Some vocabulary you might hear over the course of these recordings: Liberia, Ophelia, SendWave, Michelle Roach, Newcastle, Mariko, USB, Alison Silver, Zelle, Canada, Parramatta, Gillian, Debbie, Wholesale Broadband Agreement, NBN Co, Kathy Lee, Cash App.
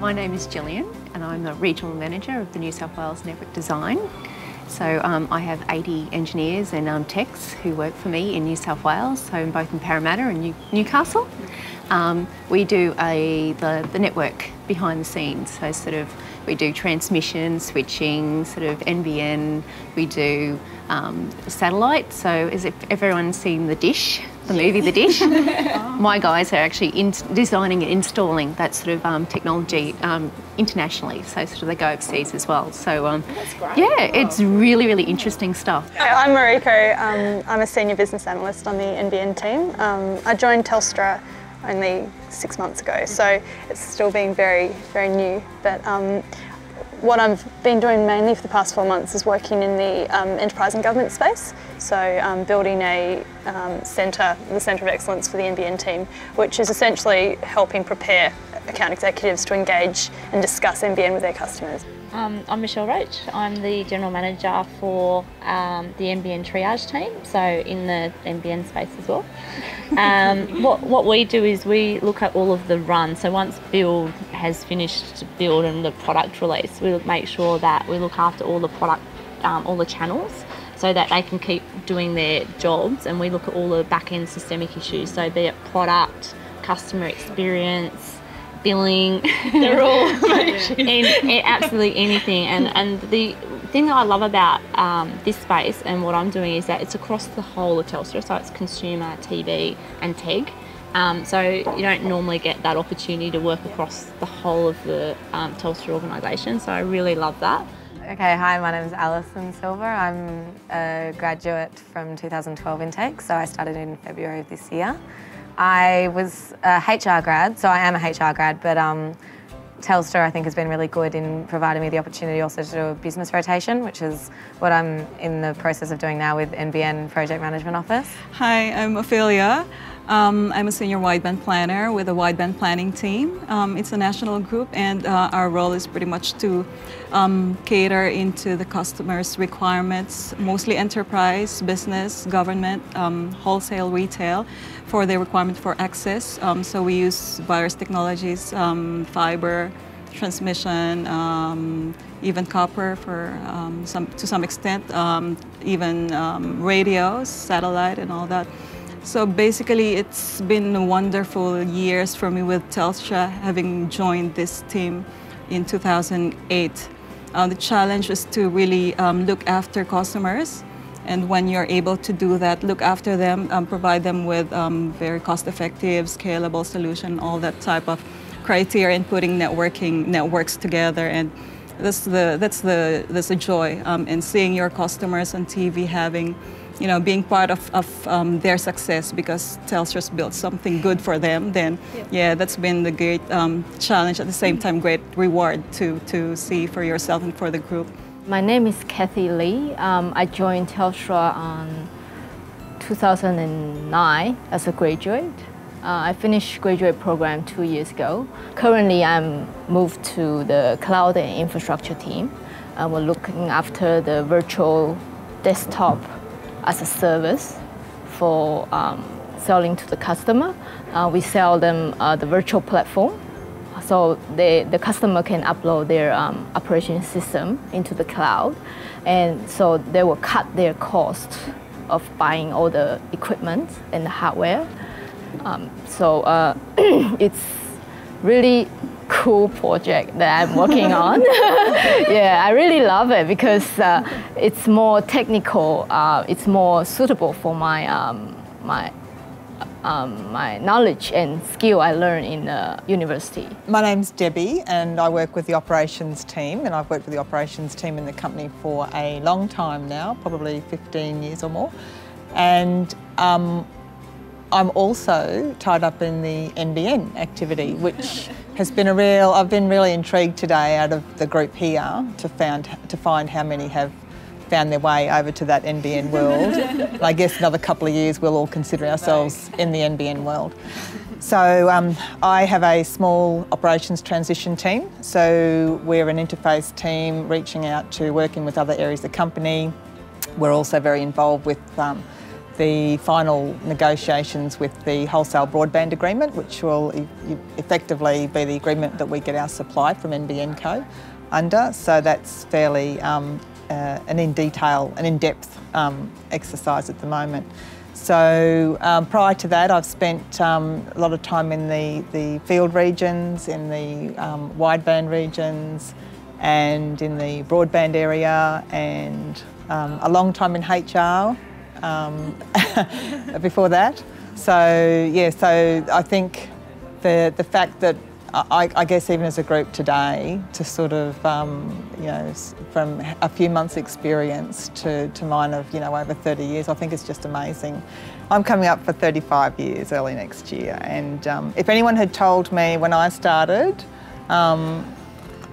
My name is Gillian and I'm the Regional Manager of the New South Wales Network Design. So I have 80 engineers and techs who work for me in New South Wales, so both in Parramatta and Newcastle. We do the network behind the scenes, so sort of we do transmission, switching, sort of NBN, we do satellite, so as if everyone's seen The Dish, the movie The Dish, my guys are actually designing and installing that sort of technology internationally, so sort of they go overseas as well. So that's great. Yeah, wow. It's really, really interesting stuff. I'm Mariko, I'm a Senior Business Analyst on the NBN team. I joined Telstra only 6 months ago, so it's still being very, very new. But what I've been doing mainly for the past 4 months is working in the enterprise and government space, so building a the centre of excellence for the NBN team, which is essentially helping prepare account executives to engage and discuss NBN with their customers. I'm Michelle Roach. I'm the General Manager for the NBN triage team, so in the NBN space as well. What we do is we look at all of the runs. So once build has finished build and the product release, we make sure that we look after all the product, all the channels, so that they can keep doing their jobs, and we look at all the back-end systemic issues, so be it product, customer experience, billing, they're all and absolutely anything. And the thing that I love about this space and what I'm doing is that it's across the whole of Telstra, so it's consumer, TV and tech. So you don't normally get that opportunity to work across the whole of the Telstra organisation, so I really love that. Okay, hi, my name is Alison Silver. I'm a graduate from 2012 intake, so I started in February of this year. I was a HR grad, so I am a HR grad, but Telstra I think has been really good in providing me the opportunity also to do a business rotation, which is what I'm in the process of doing now with NBN Project Management Office. Hi, I'm Ophelia. I'm a senior wideband planner with a wideband planning team. It's a national group, and our role is pretty much to cater into the customers' requirements, mostly enterprise, business, government, wholesale, retail, for their requirement for access. So we use various technologies, fiber, transmission, even copper for to some extent, even radios, satellite and all that. So basically, it's been wonderful years for me with Telstra, having joined this team in 2008. The challenge is to really look after customers, and when you're able to do that, look after them, provide them with very cost-effective, scalable solution, all that type of criteria, and putting networks together. And that's the joy, and seeing your customers on TV having, you know, being part of their success because Telstra's built something good for them, then yeah that's been the great challenge, at the same time great reward to see for yourself and for the group. My name is Kathy Lee. I joined Telstra in 2009 as a graduate. I finished graduate program 2 years ago. Currently I'm moved to the cloud and infrastructure team. We're looking after the virtual desktop as a service for selling to the customer. We sell them the virtual platform, so the customer can upload their operation system into the cloud, and so they will cut their cost of buying all the equipment and the hardware. It's really cool project that I'm working on. Yeah, I really love it because it's more technical. It's more suitable for my my knowledge and skill I learned in university. My name's Debbie, and I work with the operations team, and I've worked with the operations team in the company for a long time now, probably 15 years or more, and I'm also tied up in the NBN activity, which has been a real, I've been really intrigued today out of the group here to find how many have found their way over to that NBN world. And I guess another couple of years we'll all consider ourselves in the NBN world. So I have a small operations transition team. So we're an interface team reaching out to working with other areas of the company. We're also very involved with the final negotiations with the Wholesale Broadband Agreement, which will effectively be the agreement that we get our supply from NBN Co under. So that's fairly an in-depth exercise at the moment. So prior to that, I've spent a lot of time in the field regions, in the wideband regions, and in the broadband area, and a long time in HR before that. So yeah, so I think the fact that I guess even as a group today, to sort of, you know, from a few months' experience to mine of, you know, over 30 years, I think it's just amazing. I'm coming up for 35 years early next year, and if anyone had told me when I started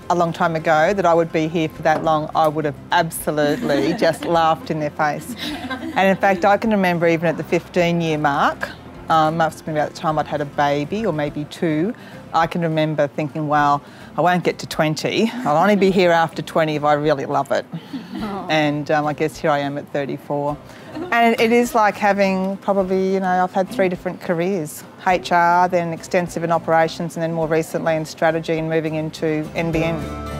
a long time ago that I would be here for that long, I would have absolutely just laughed in their face. And in fact, I can remember even at the 15-year mark, must have been about the time I'd had a baby or maybe two, I can remember thinking, well, I won't get to 20. I'll only be here after 20 if I really love it. Aww. And I guess here I am at 34. And it is like having probably, you know, I've had three different careers. HR, then extensive in operations, and then more recently in strategy and moving into NBN.